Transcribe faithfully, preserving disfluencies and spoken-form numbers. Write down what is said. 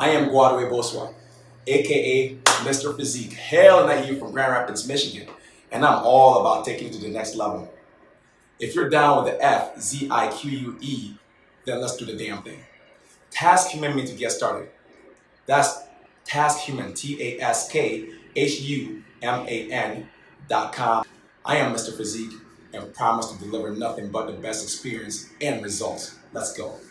I am Guadalupe Bosua, aka Mister Physique, hailing at you from Grand Rapids, Michigan, and I'm all about taking you to the next level. If you're down with the F, Z, I, Q, U, E, then let's do the damn thing. TaskHuman means to get started. That's TaskHuman, T A S K H U M A N dot com. I am Mister Physique and promise to deliver nothing but the best experience and results. Let's go.